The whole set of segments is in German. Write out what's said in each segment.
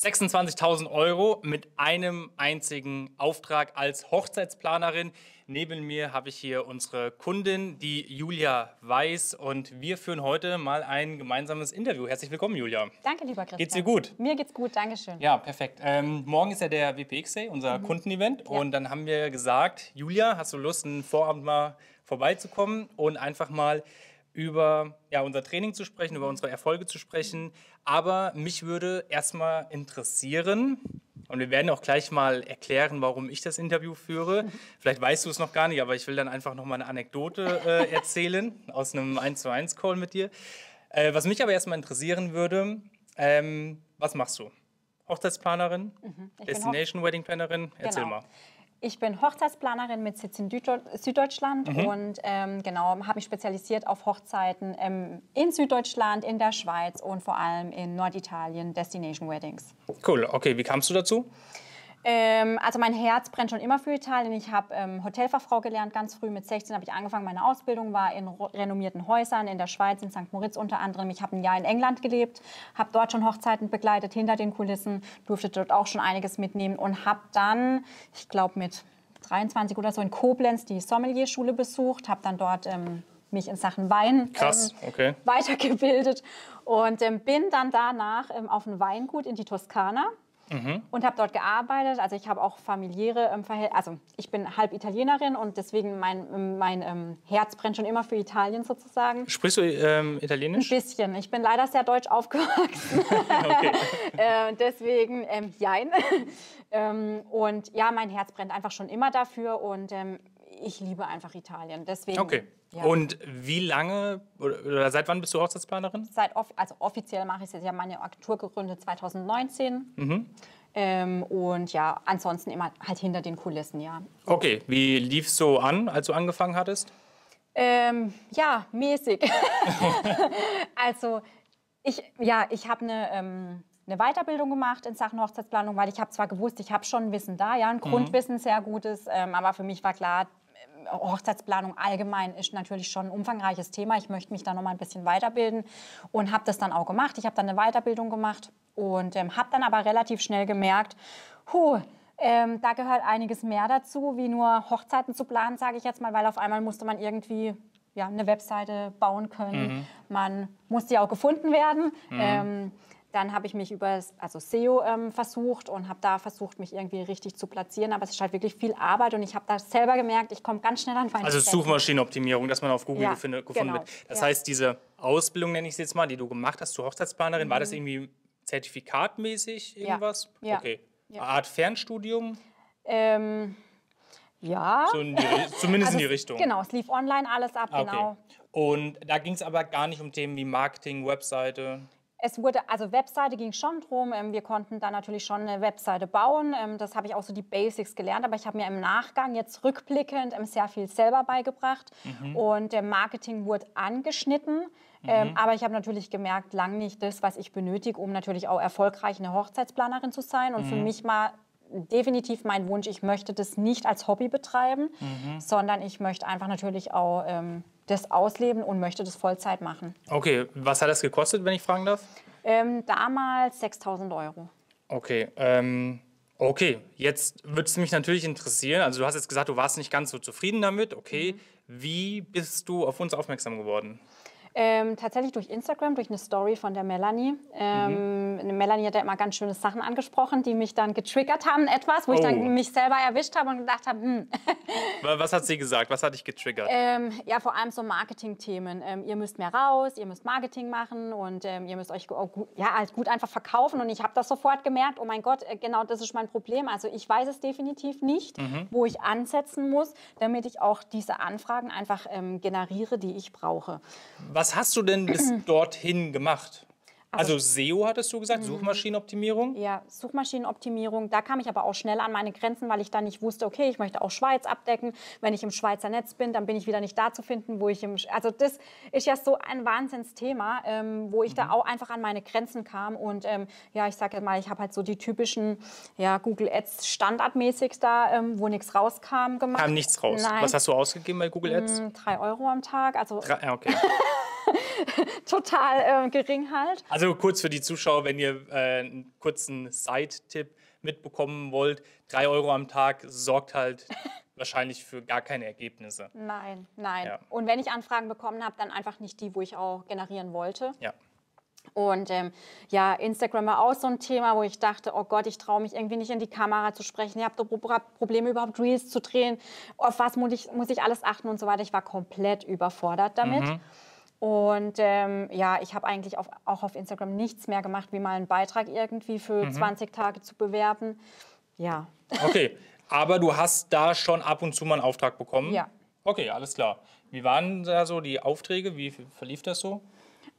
26.000 Euro mit einem einzigen Auftrag als Hochzeitsplanerin. Neben mir habe ich hier unsere Kundin, die Julia Weiß, und wir führen heute mal ein gemeinsames Interview. Herzlich willkommen, Julia. Danke, lieber Christian. Geht's dir gut? Mir geht's gut, danke schön. Ja, perfekt. Morgen ist ja der WPXA, unser Kundenevent, und dann haben wir gesagt, Julia, hast du Lust, einen Vorabend mal vorbeizukommen und einfach mal über unser Training zu sprechen, über unsere Erfolge zu sprechen. Aber mich würde erstmal interessieren, und wir werden auch gleich mal erklären, warum ich das Interview führe. Vielleicht weißt du es noch gar nicht, aber ich will dann einfach noch mal eine Anekdote erzählen aus einem 1:1-Call mit dir. Was mich aber erstmal interessieren würde, was machst du? Hochzeitsplanerin, Destination Wedding Plannerin, erzähl mal. Ich bin Hochzeitsplanerin mit Sitz in Süddeutschland und habe mich spezialisiert auf Hochzeiten in Süddeutschland, in der Schweiz und vor allem in Norditalien, Destination Weddings. Cool, okay, wie kamst du dazu? Also mein Herz brennt schon immer für Italien. Ich habe Hotelfachfrau gelernt, ganz früh. Mit 16 habe ich angefangen. Meine Ausbildung war in renommierten Häusern in der Schweiz, in St. Moritz unter anderem. Ich habe ein Jahr in England gelebt, habe dort schon Hochzeiten begleitet, hinter den Kulissen, durfte dort auch schon einiges mitnehmen und habe dann, ich glaube mit 23 oder so, in Koblenz die Sommelier-Schule besucht, habe dann dort mich in Sachen Wein weitergebildet und bin dann danach auf ein Weingut in die Toskana. Und habe dort gearbeitet. Also ich habe auch familiäre Verhältnisse. Also ich bin halb Italienerin und deswegen mein Herz brennt schon immer für Italien sozusagen. Sprichst du Italienisch? Ein bisschen. Ich bin leider sehr deutsch aufgewachsen. Deswegen jein. Und ja, mein Herz brennt einfach schon immer dafür und ich liebe einfach Italien. Deswegen. Okay. Ja. Und wie lange oder seit wann bist du Hochzeitsplanerin? Also offiziell mache ich es jetzt. Ich habe meine Agentur gegründet 2019. Und ja, ansonsten immer halt hinter den Kulissen, ja. Okay, wie lief es so an, als du angefangen hattest? Ja, mäßig. Also ich habe eine Weiterbildung gemacht in Sachen Hochzeitsplanung, weil ich habe zwar gewusst, ich habe schon Wissen da, ja, ein Grundwissen, sehr gutes, aber für mich war klar, Hochzeitsplanung allgemein ist natürlich schon ein umfangreiches Thema. Ich möchte mich da noch mal ein bisschen weiterbilden und habe das dann auch gemacht. Ich habe dann eine Weiterbildung gemacht und habe dann aber relativ schnell gemerkt, da gehört einiges mehr dazu, wie nur Hochzeiten zu planen, sage ich jetzt mal, weil auf einmal musste man irgendwie eine Webseite bauen können. Man musste ja auch gefunden werden. Dann habe ich mich über SEO versucht und habe da versucht, mich irgendwie richtig zu platzieren. Aber es ist halt wirklich viel Arbeit und ich habe da selber gemerkt, ich komme ganz schnell an meine Grenzen. Suchmaschinenoptimierung, dass man auf Google gefunden wird. Das heißt, diese Ausbildung, nenne ich es jetzt mal, die du gemacht hast zur Hochzeitsplanerin, war das irgendwie zertifikatmäßig irgendwas? Ja. Okay. Ja. Eine Art Fernstudium? Ja. So zumindest in die Richtung. Genau, es lief online alles ab, genau. Und da ging es aber gar nicht um Themen wie Marketing, Webseite? Also Webseite ging schon drum. Wir konnten da natürlich schon eine Webseite bauen. Das habe ich auch so die Basics gelernt. Aber ich habe mir im Nachgang jetzt rückblickend sehr viel selber beigebracht. Und der Marketing wurde angeschnitten. Aber ich habe natürlich gemerkt, lang nicht das, was ich benötige, um natürlich auch erfolgreich eine Hochzeitsplanerin zu sein. Und für mich war definitiv mein Wunsch, ich möchte das nicht als Hobby betreiben, sondern ich möchte einfach natürlich auch das ausleben und möchte das Vollzeit machen. Okay, was hat das gekostet, wenn ich fragen darf? Damals 6.000 Euro. Okay, jetzt würde es mich natürlich interessieren, also du hast jetzt gesagt, du warst nicht ganz so zufrieden damit, okay, wie bist du auf uns aufmerksam geworden? Tatsächlich durch Instagram, durch eine Story von der Melanie. Melanie hat ja immer ganz schöne Sachen angesprochen, die mich dann getriggert haben etwas, wo ich dann mich selber erwischt habe und gedacht habe, Was hat sie gesagt? Was hat dich getriggert? Ja, vor allem so Marketing-Themen. Ihr müsst mehr raus, ihr müsst Marketing machen und ihr müsst euch gut einfach verkaufen. Und ich habe das sofort gemerkt, oh mein Gott, genau das ist mein Problem. Also ich weiß es definitiv nicht, wo ich ansetzen muss, damit ich auch diese Anfragen einfach generiere, die ich brauche. Was hast du denn bis dorthin gemacht? Also SEO hattest du gesagt, Suchmaschinenoptimierung? Ja, Suchmaschinenoptimierung. Da kam ich aber auch schnell an meine Grenzen, weil ich dann nicht wusste, okay, ich möchte auch Schweiz abdecken. Wenn ich im Schweizer Netz bin, dann bin ich wieder nicht da zu finden, wo ich Also das ist ja so ein Wahnsinnsthema, wo ich da auch einfach an meine Grenzen kam. Und ich sage mal, ich habe halt so die typischen Google Ads standardmäßig da, wo nichts rauskam, gemacht. Kam nichts raus? Nein. Was hast du ausgegeben bei Google Ads? 3 Euro am Tag. Also 3, okay. total gering halt. Also kurz für die Zuschauer, wenn ihr einen kurzen Side-Tipp mitbekommen wollt, 3 Euro am Tag sorgt halt wahrscheinlich für gar keine Ergebnisse. Nein, nein. Ja. Und wenn ich Anfragen bekommen habe, dann einfach nicht die, wo ich auch generieren wollte. Ja. Und ja, Instagram war auch so ein Thema, wo ich dachte, oh Gott, ich traue mich irgendwie nicht in die Kamera zu sprechen. Ich habe Probleme, überhaupt Reels zu drehen. Auf was muss ich alles achten und so weiter. Ich war komplett überfordert damit. Mhm. Und ja, ich habe eigentlich auch auf Instagram nichts mehr gemacht, wie mal einen Beitrag irgendwie für 20 Tage zu bewerben. Ja. Okay, aber du hast da schon ab und zu mal einen Auftrag bekommen? Ja. Okay, alles klar. Wie waren da so die Aufträge? Wie verlief das so?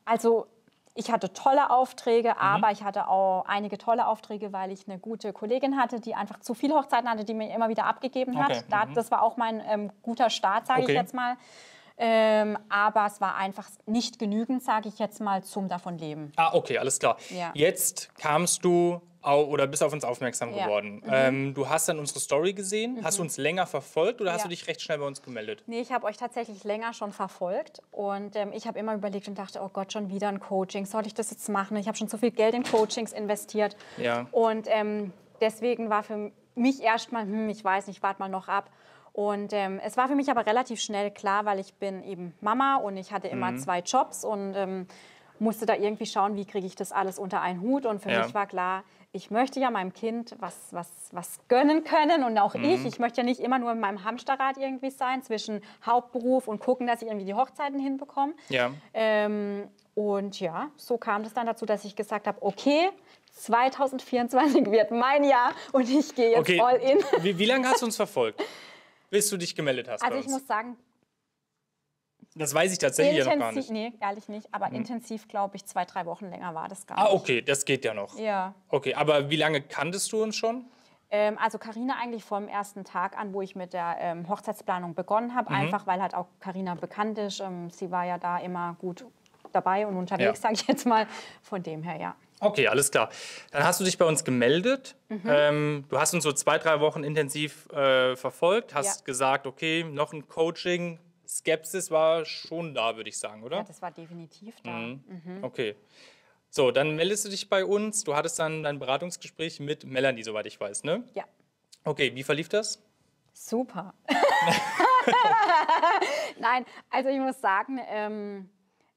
Also ich hatte tolle Aufträge, aber ich hatte auch einige tolle Aufträge, weil ich eine gute Kollegin hatte, die einfach zu viele Hochzeiten hatte, die mir immer wieder abgegeben hat. Okay. Das war auch mein guter Start, sage ich jetzt mal. Aber es war einfach nicht genügend, sage ich jetzt mal, zum davon leben. Ah, okay, alles klar. Ja. Jetzt kamst du oder bist auf uns aufmerksam geworden. Ja. Du hast dann unsere Story gesehen. Hast du uns länger verfolgt oder hast du dich recht schnell bei uns gemeldet? Nee, ich habe euch tatsächlich länger schon verfolgt. Und ich habe immer überlegt und dachte, oh Gott, schon wieder ein Coaching. Soll ich das jetzt machen? Ich habe schon so viel Geld in Coachings investiert. Ja. Und deswegen war für mich erstmal, ich weiß nicht, warte mal noch ab. Und es war für mich aber relativ schnell klar, weil ich bin eben Mama und ich hatte immer 2 Jobs und musste da irgendwie schauen, wie kriege ich das alles unter einen Hut. Und für mich war klar, ich möchte ja meinem Kind was gönnen können und auch ich möchte ja nicht immer nur in meinem Hamsterrad irgendwie sein zwischen Hauptberuf und gucken, dass ich irgendwie die Hochzeiten hinbekomme. Ja. Und ja, so kam das dann dazu, dass ich gesagt habe, okay, 2024 wird mein Jahr und ich gehe jetzt all in. Wie lange hast du uns verfolgt? Bis du dich gemeldet hast? Also ich muss sagen... Das weiß ich tatsächlich ja noch gar nicht. Nee, ehrlich nicht. Aber intensiv, glaube ich, 2, 3 Wochen länger war das gar nicht. Ah, okay, das geht ja noch. Ja. Okay, aber wie lange kanntest du uns schon? Also Karina eigentlich vom ersten Tag an, wo ich mit der Hochzeitsplanung begonnen habe. Einfach, weil halt auch Karina bekannt ist. Sie war ja da immer gut dabei und unterwegs, sage ich jetzt mal. Von dem her, ja. Okay, alles klar. Dann hast du dich bei uns gemeldet. Du hast uns so 2, 3 Wochen intensiv verfolgt, hast gesagt, okay, noch ein Coaching. Skepsis war schon da, würde ich sagen, oder? Ja, das war definitiv da. Okay. So, dann meldest du dich bei uns. Du hattest dann dein Beratungsgespräch mit Melanie, soweit ich weiß, ne? Ja. Okay, wie verlief das? Super. Nein, also ich muss sagen...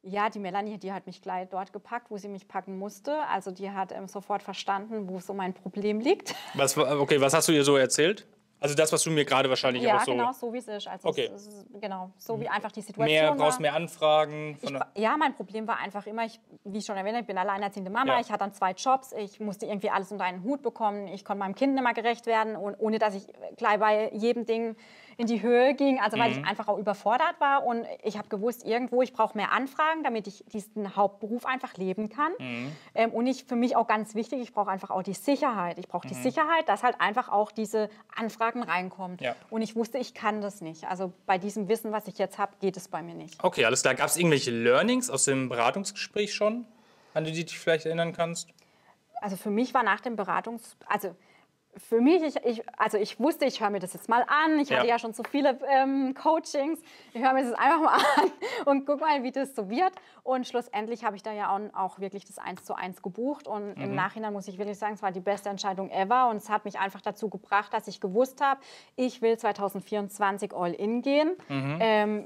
ja, die Melanie, die hat mich gleich dort gepackt, wo sie mich packen musste. Also die hat sofort verstanden, wo so mein Problem liegt. Was hast du ihr so erzählt? Also das, was du mir gerade wahrscheinlich auch so... Ja, genau, so wie es ist. Also genau, so wie einfach die Situation war. Du brauchst mehr Anfragen? Ja, mein Problem war einfach immer, wie ich schon erwähnt habe, ich bin alleinerziehende Mama, ich hatte dann 2 Jobs, ich musste irgendwie alles unter einen Hut bekommen, ich konnte meinem Kind nicht mehr gerecht werden, und ohne dass ich gleich bei jedem Ding in die Höhe ging, also weil ich einfach auch überfordert war und ich habe gewusst, irgendwo, ich brauche mehr Anfragen, damit ich diesen Hauptberuf einfach leben kann. Und für mich auch ganz wichtig, ich brauche einfach auch die Sicherheit. Ich brauche die Sicherheit, dass halt einfach auch diese Anfragen reinkommt. Ja. Und ich wusste, ich kann das nicht. Also bei diesem Wissen, was ich jetzt habe, geht es bei mir nicht. Okay, alles klar. Gab es irgendwelche Learnings aus dem Beratungsgespräch schon, an die du dich vielleicht erinnern kannst? Also für mich war nach dem ich wusste, ich höre mir das jetzt mal an. Ich hatte ja schon so viele Coachings. Ich höre mir das einfach mal an und guck mal, wie das so wird. Und schlussendlich habe ich da ja auch wirklich das 1:1 gebucht. Und im Nachhinein muss ich wirklich sagen, es war die beste Entscheidung ever. Und es hat mich einfach dazu gebracht, dass ich gewusst habe, ich will 2024 all in gehen.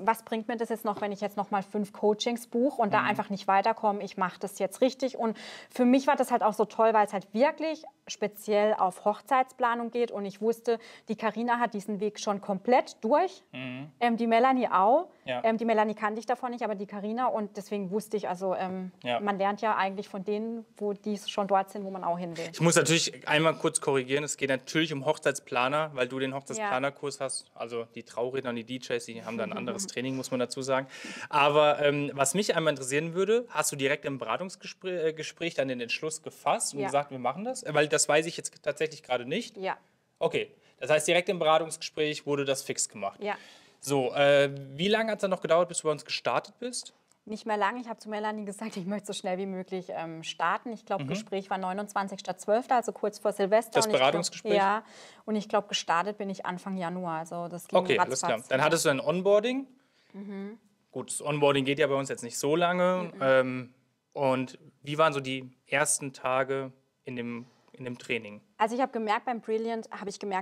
Was bringt mir das jetzt noch, wenn ich jetzt noch mal 5 Coachings buche und da einfach nicht weiterkomme? Ich mache das jetzt richtig. Und für mich war das halt auch so toll, weil es halt wirklich speziell auf Hochzeitsplanung geht. Und ich wusste, die Karina hat diesen Weg schon komplett durch. Die Melanie auch. Ja. Die Melanie kannte ich davon nicht, aber die Karina. Und deswegen wusste ich, also man lernt ja eigentlich von denen, wo die schon dort sind, wo man auch hin will. Ich muss natürlich einmal kurz korrigieren. Es geht natürlich um Hochzeitsplaner, weil du den Hochzeitsplanerkurs hast. Also die Trauredner und die DJs, die haben da ein anderes Training, muss man dazu sagen. Aber was mich einmal interessieren würde, hast du direkt im Beratungsgespräch dann den Entschluss gefasst und gesagt, wir machen das? Weil das weiß ich jetzt tatsächlich gerade nicht. Ja. Okay, das heißt, direkt im Beratungsgespräch wurde das fix gemacht. Ja. So, wie lange hat es dann noch gedauert, bis du bei uns gestartet bist? Nicht mehr lange. Ich habe zu Melanie gesagt, ich möchte so schnell wie möglich starten. Ich glaube, Gespräch war 29. statt 12., also kurz vor Silvester. Das Beratungsgespräch? Ja, und ich glaube, gestartet bin ich Anfang Januar. Also das ging ratzfatz. Okay, alles klar. Dann hattest du ein Onboarding. Gut, das Onboarding geht ja bei uns jetzt nicht so lange. Mhm. Und wie waren so die ersten Tage in dem Training? Also ich habe gemerkt, beim Brilliant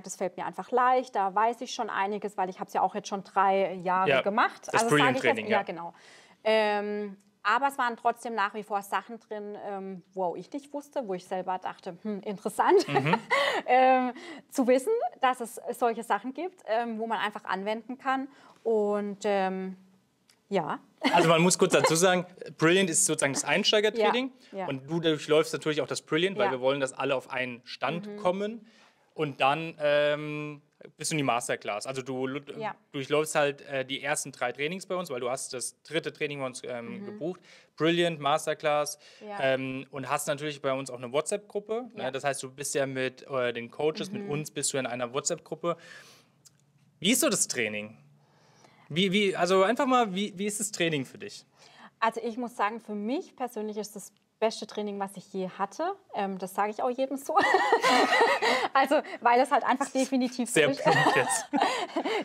es fällt mir einfach leicht. Da weiß ich schon einiges, weil ich habe es ja auch jetzt schon 3 Jahre gemacht. Das also Brilliant-Training, ja. Genau. Aber es waren trotzdem nach wie vor Sachen drin, wo ich nicht wusste, wo ich selber dachte, interessant, zu wissen, dass es solche Sachen gibt, wo man einfach anwenden kann. Und ja. Also man muss kurz dazu sagen, Brilliant ist sozusagen das Einsteigertraining. Ja, ja. Und du durchläufst natürlich auch das Brilliant, weil wir wollen, dass alle auf einen Stand kommen. Und dann bist du in die Masterclass. Also du durchläufst halt die ersten 3 Trainings bei uns, weil du hast das 3. Training bei uns gebucht. Brilliant, Masterclass. Ja. Und hast natürlich bei uns auch eine WhatsApp-Gruppe. Ja. Ne? Das heißt, du bist ja mit den Coaches, mit uns bist du in einer WhatsApp-Gruppe. Wie ist so das Training? Also einfach mal, wie ist das Training für dich? Also ich muss sagen, für mich persönlich ist das beste Training, was ich je hatte. Das sage ich auch jedem so. Also, weil es halt einfach definitiv sehr plump jetzt.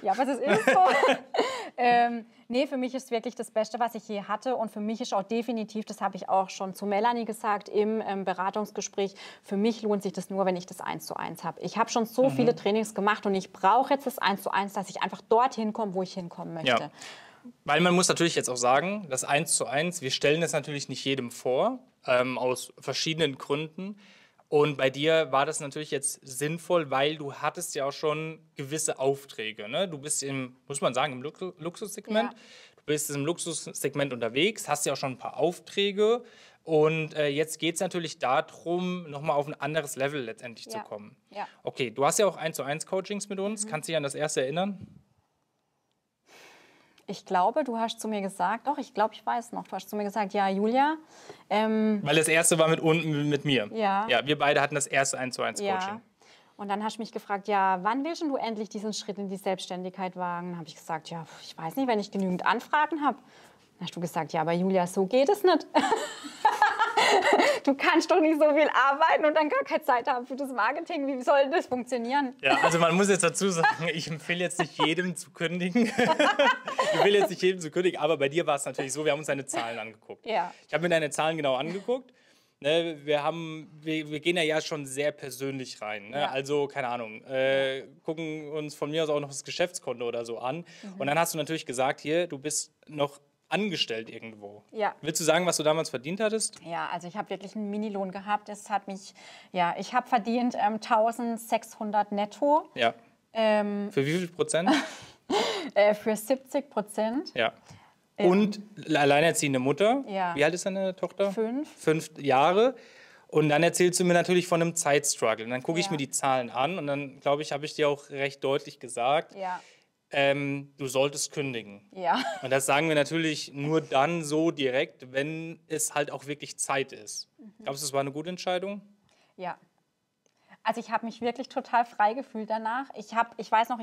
Ja, aber es ist so. Nee, für mich ist wirklich das Beste, was ich je hatte. Und für mich ist auch definitiv, das habe ich auch schon zu Melanie gesagt im Beratungsgespräch, für mich lohnt sich das nur, wenn ich das 1:1 habe. Ich habe schon so viele Trainings gemacht und ich brauche jetzt das 1:1, dass ich einfach dorthin komme, wo ich hinkommen möchte. Ja. Weil man muss natürlich jetzt auch sagen, das 1:1, wir stellen das natürlich nicht jedem vor, aus verschiedenen Gründen. Und bei dir war das natürlich jetzt sinnvoll, weil du hattest ja auch schon gewisse Aufträge. Ne? Du bist im, muss man sagen, im Luxussegment. Ja. Du bist im Luxussegment unterwegs, hast ja auch schon ein paar Aufträge. Und jetzt geht es natürlich darum, nochmal auf ein anderes Level letztendlich zu kommen. Ja. Okay, du hast ja auch 1:1 Coachings mit uns. Kannst du dich an das erste erinnern? Ich glaube, du hast zu mir gesagt, doch, ich glaube, ich weiß noch, du hast zu mir gesagt, ja, Julia. Weil das erste war mit mir. Ja. Ja, wir beide hatten das erste 1:1 Coaching. Ja. Und dann hast du mich gefragt, ja, wann willst du endlich diesen Schritt in die Selbstständigkeit wagen? Dann habe ich gesagt, ja, ich weiß nicht, wenn ich genügend Anfragen habe. Dann hast du gesagt, ja, aber Julia, so geht es nicht. Du kannst doch nicht so viel arbeiten und dann gar keine Zeit haben für das Marketing. Wie soll das funktionieren? Ja, also man muss jetzt dazu sagen, ich empfehle jetzt nicht jedem zu kündigen. Ich will jetzt nicht jedem zu kündigen, aber bei dir war es natürlich so, wir haben uns deine Zahlen angeguckt. Ja. Ich habe mir deine Zahlen genau angeguckt. Ne, wir gehen ja schon sehr persönlich rein. Ne? Ja. Also, keine Ahnung, gucken uns von mir aus auch noch das Geschäftskonto oder so an. Und dann hast du natürlich gesagt, hier, du bist noch angestellt irgendwo. Ja. Willst du sagen, was du damals verdient hattest? Ja, also ich habe wirklich einen Minilohn gehabt. Es hat mich, ja, ich habe verdient 1.600 netto. Ja. Für wie viel Prozent? Für 70%. Ja. Und alleinerziehende Mutter. Ja. Wie alt ist deine Tochter? 5. 5 Jahre. Und dann erzählst du mir natürlich von einem Zeitstruggle. Und dann gucke ich mir die Zahlen an und dann, glaube ich, habe ich dir auch recht deutlich gesagt, du solltest kündigen. Ja. Und das sagen wir natürlich nur dann so direkt, wenn es halt auch wirklich Zeit ist. Glaubst du, das war eine gute Entscheidung? Ja. Also ich habe mich wirklich total frei gefühlt danach. Ich weiß noch,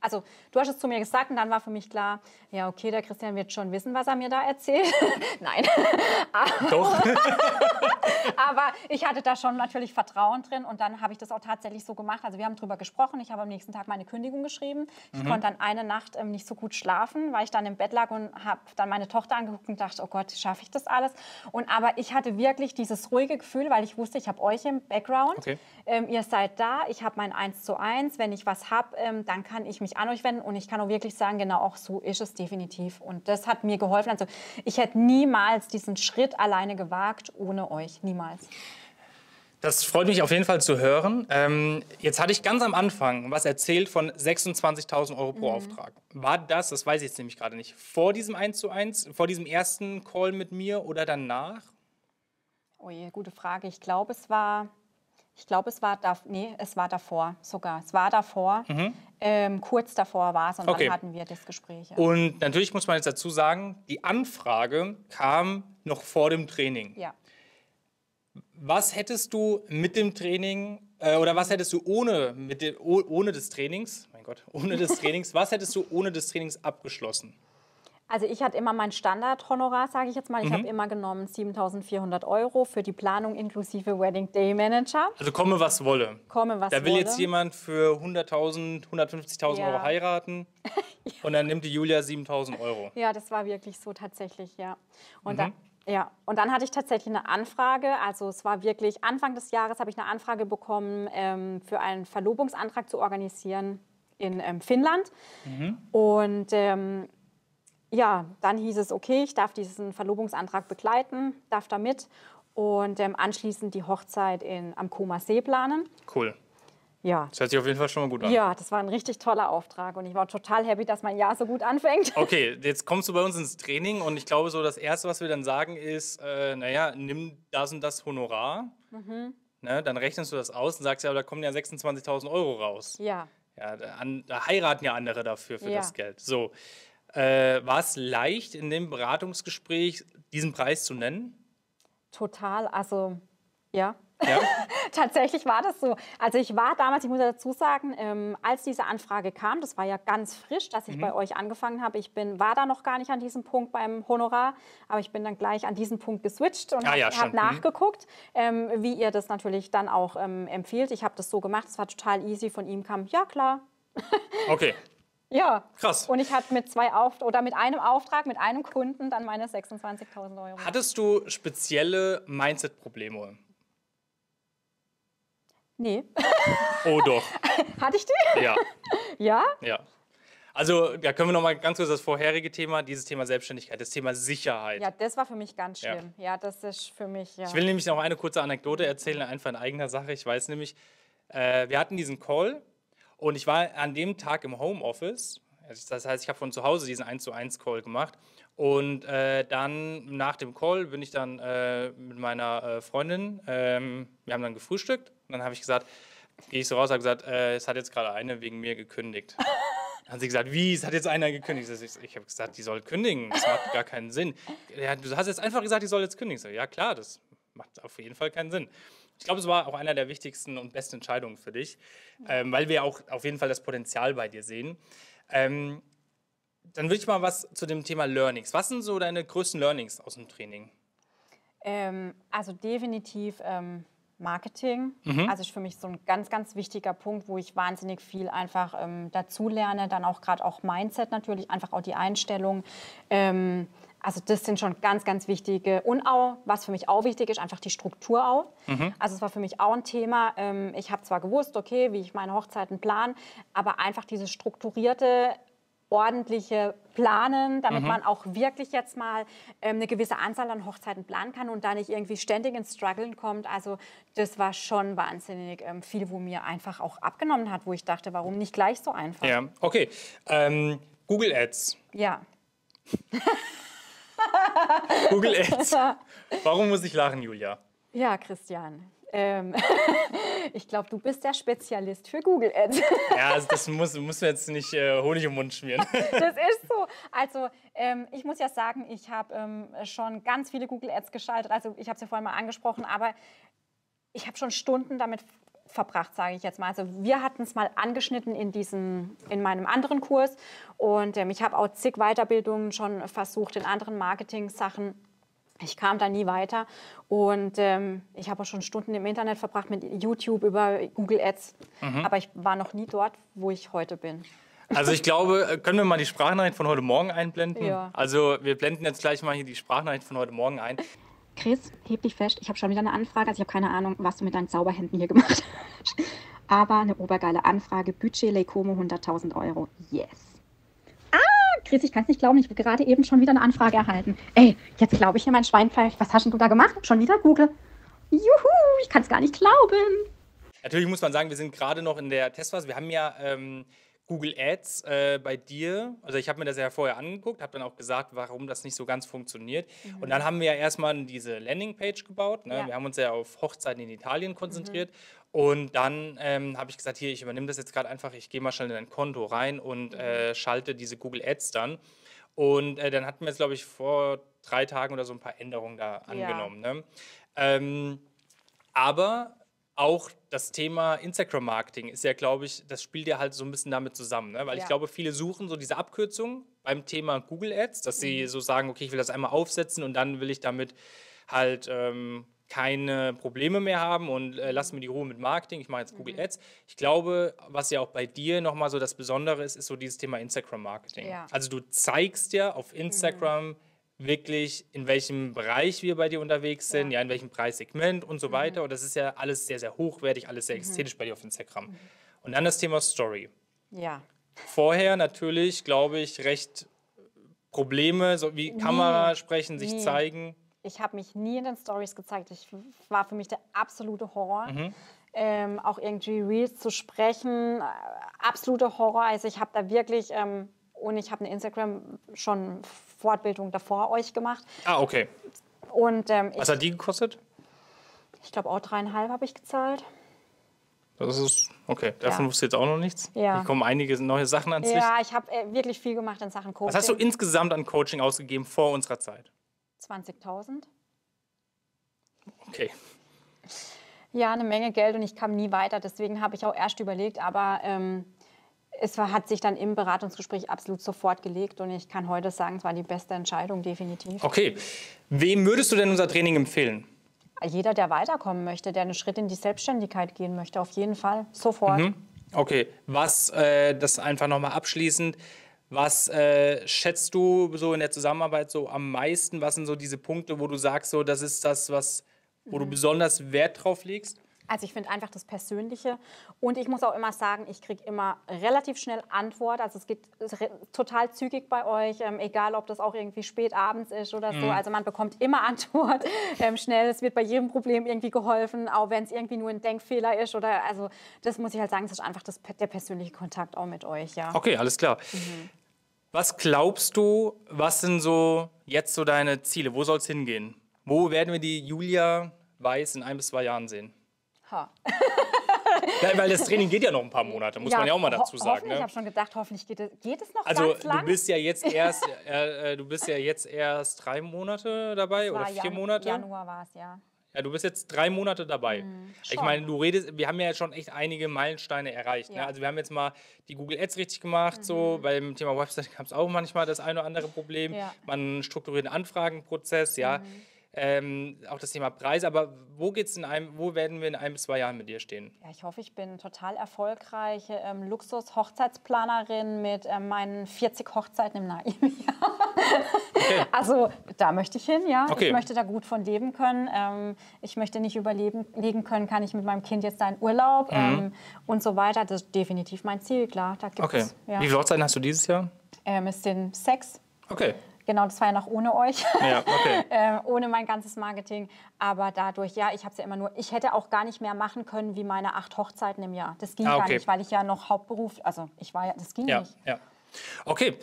also du hast es zu mir gesagt und dann war für mich klar, ja okay, der Christian wird schon wissen, was er mir da erzählt. Nein. Doch. Aber ich hatte da schon natürlich Vertrauen drin und dann habe ich das auch tatsächlich so gemacht. Also wir haben drüber gesprochen, ich habe am nächsten Tag meine Kündigung geschrieben. Ich konnte dann eine Nacht nicht so gut schlafen, weil ich dann im Bett lag und habe dann meine Tochter angeguckt und dachte, oh Gott, schaffe ich das alles? Aber ich hatte wirklich dieses ruhige Gefühl, weil ich wusste, ich habe euch im Background. Okay. Ihr seid da, ich habe mein 1:1. Wenn ich was habe, dann kann ich mich an euch wenden und ich kann auch wirklich sagen, genau auch so ist es definitiv. Und das hat mir geholfen. Also ich hätte niemals diesen Schritt alleine gewagt ohne euch. Niemals. Das freut mich auf jeden Fall zu hören. Jetzt hatte ich ganz am Anfang was erzählt von 26.000 Euro pro Auftrag. War das weiß ich jetzt nämlich gerade nicht, vor diesem 1:1, vor diesem ersten Call mit mir oder danach? Oh je, gute Frage. Es war davor sogar. Es war davor, kurz davor war es und dann hatten wir das Gespräch. Ja. Und natürlich muss man jetzt dazu sagen, die Anfrage kam noch vor dem Training. Ja. Was hättest du mit dem Training oder was hättest du ohne des Trainings abgeschlossen? Also ich hatte immer mein Standardhonorar, sage ich jetzt mal. Ich habe immer genommen 7.400 € für die Planung inklusive Wedding Day Manager. Also komme was wolle. Komme was wolle. Da will jetzt jemand für 100.000, 150.000 ja. Euro heiraten ja. und dann nimmt die Julia 7.000 €. Ja, das war wirklich so tatsächlich, ja. Und dann, ja, und dann hatte ich tatsächlich eine Anfrage, also es war wirklich Anfang des Jahres habe ich eine Anfrage bekommen, für einen Verlobungsantrag zu organisieren in Finnland. Und ja, dann hieß es, okay, ich darf diesen Verlobungsantrag begleiten, darf da mit und anschließend die Hochzeit am Koma See planen. Cool. Ja. Das hört sich auf jeden Fall schon mal gut an. Ja, das war ein richtig toller Auftrag und ich war total happy, dass mein Jahr so gut anfängt. Okay, jetzt kommst du bei uns ins Training und ich glaube so, das Erste, was wir dann sagen ist, naja, nimm das und das Honorar, ne, dann rechnest du das aus und sagst ja, aber da kommen ja 26.000 € raus. Ja. Ja, da heiraten ja andere dafür, für das Geld. So, war es leicht, in dem Beratungsgespräch diesen Preis zu nennen? Total, also ja. Ja. Tatsächlich war das so. Also ich war damals, ich muss dazu sagen, als diese Anfrage kam, das war ja ganz frisch, dass ich bei euch angefangen habe. Ich war da noch gar nicht an diesem Punkt beim Honorar, aber ich bin dann gleich an diesen Punkt geswitcht und habe nachgeguckt, wie ihr das natürlich dann auch empfiehlt. Ich habe das so gemacht, es war total easy. Von ihm kam, ja klar. Okay. Ja, krass. Und ich hatte mit einem Auftrag, mit einem Kunden dann meine 26.000 €. Hattest du spezielle Mindset-Probleme? Nee. Oh doch. Hatte ich die? Ja. Ja? Ja. Also da können wir noch mal ganz kurz das vorherige Thema, dieses Thema Selbstständigkeit, das Thema Sicherheit. Ja, das war für mich ganz schlimm. Ja, das ist für mich, ja. Ich will nämlich noch eine kurze Anekdote erzählen, einfach in eigener Sache. Ich weiß nämlich, wir hatten diesen Call und ich war an dem Tag im Homeoffice. Das heißt, ich habe von zu Hause diesen 1:1-Call gemacht. Und dann nach dem Call bin ich dann mit meiner Freundin, wir haben dann gefrühstückt. Und dann habe ich gesagt, gehe ich so raus, habe gesagt, es hat jetzt gerade eine wegen mir gekündigt. Dann hat sie gesagt, wie, es hat jetzt einer gekündigt? Ich habe gesagt, die soll kündigen, das macht gar keinen Sinn. Ja, du hast jetzt einfach gesagt, die soll jetzt kündigen. Ich so, ja klar, das macht auf jeden Fall keinen Sinn. Ich glaube, es war auch einer der wichtigsten und besten Entscheidungen für dich, weil wir auch auf jeden Fall das Potenzial bei dir sehen. Dann würde ich mal was zu dem Thema Learnings. Was sind so deine größten Learnings aus dem Training? Also definitiv Marketing. Also ist für mich so ein ganz, ganz wichtiger Punkt, wo ich wahnsinnig viel einfach dazu lerne. Dann auch gerade auch Mindset natürlich, einfach auch die Einstellung. Also das sind schon ganz, ganz wichtige. Und auch, was für mich auch wichtig ist, einfach die Struktur auch. Also es war für mich auch ein Thema. Ich habe zwar gewusst, okay, wie ich meine Hochzeiten plane, aber einfach dieses strukturierte, ordentliche Planen, damit man auch wirklich jetzt mal eine gewisse Anzahl an Hochzeiten planen kann und da nicht irgendwie ständig ins Struggeln kommt. Also das war schon wahnsinnig viel, wo mir einfach auch abgenommen hat, wo ich dachte, warum nicht gleich so einfach? Ja, okay. Google Ads. Ja. Google Ads. Warum muss ich lachen, Julia? Ja, Christian. Ich glaube, du bist der Spezialist für Google Ads. Ja, also das müssen wir jetzt nicht Honig im Mund schmieren. Das ist so. Also ich muss ja sagen, ich habe schon ganz viele Google Ads geschaltet. Also ich habe es ja vorhin mal angesprochen, aber ich habe schon Stunden damit verbracht, sage ich jetzt mal. Also wir hatten es mal angeschnitten in meinem anderen Kurs und ich habe auch zig Weiterbildungen schon versucht in anderen Marketing-Sachen. Ich kam da nie weiter und ich habe auch schon Stunden im Internet verbracht mit YouTube über Google Ads, aber ich war noch nie dort, wo ich heute bin. Also ich glaube, können wir mal die Sprachnachricht von heute Morgen einblenden? Ja. Also wir blenden jetzt gleich mal hier die Sprachnachricht von heute Morgen ein. Chris, heb dich fest, ich habe schon wieder eine Anfrage, also ich habe keine Ahnung, was du mit deinen Zauberhänden hier gemacht hast, aber eine obergeile Anfrage, Budget Lekomo 100.000 €, yes. Chris, ich kann es nicht glauben, ich habe gerade eben schon wieder eine Anfrage erhalten. Ey, jetzt glaube ich hier mein Schwein pfeift. Was hast denn du da gemacht? Schon wieder Google. Juhu, ich kann es gar nicht glauben. Natürlich muss man sagen, wir sind gerade noch in der Testphase. Wir haben ja Google Ads bei dir. Also ich habe mir das ja vorher angeguckt, habe dann auch gesagt, warum das nicht so ganz funktioniert. Und dann haben wir ja erstmal diese Landingpage gebaut. Ne? Ja. Wir haben uns ja auf Hochzeiten in Italien konzentriert. Und dann habe ich gesagt, hier, ich übernehme das jetzt gerade einfach, ich gehe mal schnell in dein Konto rein und schalte diese Google Ads dann. Und dann hatten wir jetzt, glaube ich, vor 3 Tagen oder so ein paar Änderungen da angenommen. Ne? Aber auch das Thema Instagram-Marketing ist ja, glaube ich, das spielt ja halt so ein bisschen damit zusammen, ne? Weil ich glaube, viele suchen so diese Abkürzung beim Thema Google Ads, dass sie so sagen, okay, ich will das einmal aufsetzen und dann will ich damit halt keine Probleme mehr haben und lass mir die Ruhe mit Marketing, ich mache jetzt Google Ads. Ich glaube, was ja auch bei dir nochmal so das Besondere ist, ist so dieses Thema Instagram-Marketing. Ja. Also du zeigst ja auf Instagram wirklich, in welchem Bereich wir bei dir unterwegs sind, ja in welchem Preissegment und so weiter. Und das ist ja alles sehr, sehr hochwertig, alles sehr ästhetisch bei dir auf Instagram. Und dann das Thema Story. Ja. Vorher natürlich, glaube ich, recht Probleme, so wie Kamera sprechen, sich zeigen. Ich habe mich nie in den Stories gezeigt. Ich war für mich der absolute Horror. Auch irgendwie Reels zu sprechen, absoluter Horror. Also ich habe da wirklich... und ich habe eine Instagram schon Fortbildung davor euch gemacht. Ah, okay. Und, was hat die gekostet? Ich glaube auch 3,5 habe ich gezahlt. Das ist, okay, davon wusste jetzt auch noch nichts. Ja. Hier kommen einige neue Sachen ans Licht. Ja, ich habe wirklich viel gemacht in Sachen Coaching. Was hast du insgesamt an Coaching ausgegeben vor unserer Zeit? 20.000. Okay. Ja, eine Menge Geld und ich kam nie weiter. Deswegen habe ich auch erst überlegt, aber... es hat sich dann im Beratungsgespräch absolut sofort gelegt und ich kann heute sagen, es war die beste Entscheidung, definitiv. Okay. Wem würdest du denn unser Training empfehlen? Jeder, der weiterkommen möchte, der einen Schritt in die Selbstständigkeit gehen möchte, auf jeden Fall, sofort. Okay. Was, das einfach nochmal abschließend, was schätzt du so in der Zusammenarbeit so am meisten? Was sind so diese Punkte, wo du sagst, so, das ist das, was, wo du besonders Wert drauf legst? Also ich finde einfach das Persönliche und ich muss auch immer sagen, ich kriege immer relativ schnell Antwort, also es geht total zügig bei euch, egal ob das auch irgendwie spät abends ist oder so, also man bekommt immer Antwort schnell, es wird bei jedem Problem irgendwie geholfen, auch wenn es irgendwie nur ein Denkfehler ist oder, also das muss ich halt sagen, es ist einfach das, der persönliche Kontakt auch mit euch, ja. Okay, alles klar. Was glaubst du, was sind so jetzt so deine Ziele, wo soll es hingehen? Wo werden wir die Julia Weiß in 1 bis 2 Jahren sehen? Ja, weil das Training geht ja noch ein paar Monate, muss man ja auch mal dazu sagen. Ne? Ich habe schon gedacht, hoffentlich geht es noch ganz lang. Also du bist ja jetzt erst 3 Monate dabei oder 4 Monate? Januar war es, ja. Ja, du bist jetzt 3 Monate dabei. Ich meine, du redest, wir haben ja schon echt einige Meilensteine erreicht. Ne? Also wir haben jetzt mal die Google Ads richtig gemacht. So. Beim Thema Website gab es auch manchmal das eine oder andere Problem. Man strukturiert einen Anfragenprozess, auch das Thema Preis, aber wo geht's wo werden wir in 1 bis 2 Jahren mit dir stehen? Ja, ich hoffe, ich bin total erfolgreiche Luxus-Hochzeitsplanerin mit meinen 40 Hochzeiten im nahen Jahr. Okay. Also da möchte ich hin, ja. Okay. Ich möchte da gut von leben können. Ich möchte nicht überlegen können, kann ich mit meinem Kind jetzt da in Urlaub und so weiter. Das ist definitiv mein Ziel, klar. Da gibt's, Wie viele Hochzeiten hast du dieses Jahr? Es sind 6. Okay. Genau, das war ja noch ohne euch, ohne mein ganzes Marketing. Aber dadurch, ja, ich habe es ja immer nur, ich hätte auch gar nicht mehr machen können wie meine 8 Hochzeiten im Jahr. Das ging gar nicht, weil ich ja noch Hauptberuf, also ich war ja, das ging nicht. Ja. Okay,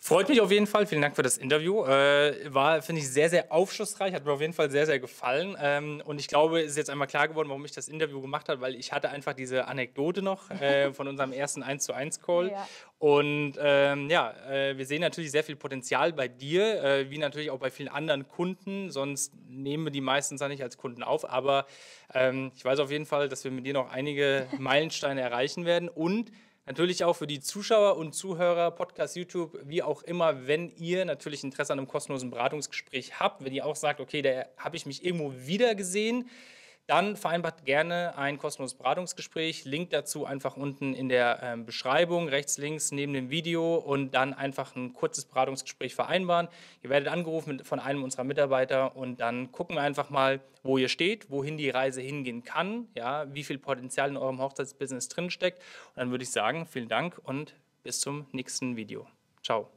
freut mich auf jeden Fall. Vielen Dank für das Interview. War, finde ich, sehr, sehr aufschlussreich. Hat mir auf jeden Fall sehr, sehr gefallen. Und ich glaube, es ist jetzt einmal klar geworden, warum ich das Interview gemacht habe, weil ich hatte einfach diese Anekdote noch von unserem ersten 1:1-Call. Ja. Und wir sehen natürlich sehr viel Potenzial bei dir, wie natürlich auch bei vielen anderen Kunden, sonst nehmen wir die meistens ja nicht als Kunden auf, aber ich weiß auf jeden Fall, dass wir mit dir noch einige Meilensteine erreichen werden und natürlich auch für die Zuschauer und Zuhörer, Podcast, YouTube, wie auch immer, wenn ihr natürlich Interesse an einem kostenlosen Beratungsgespräch habt, wenn ihr auch sagt, okay, da habe ich mich irgendwo wieder gesehen, dann vereinbart gerne ein kostenloses Beratungsgespräch. Link dazu einfach unten in der Beschreibung, rechts, links, neben dem Video und dann einfach ein kurzes Beratungsgespräch vereinbaren. Ihr werdet angerufen von einem unserer Mitarbeiter und dann gucken wir einfach mal, wo ihr steht, wohin die Reise hingehen kann, ja, wie viel Potenzial in eurem Hochzeitsbusiness drinsteckt. Und dann würde ich sagen, vielen Dank und bis zum nächsten Video. Ciao.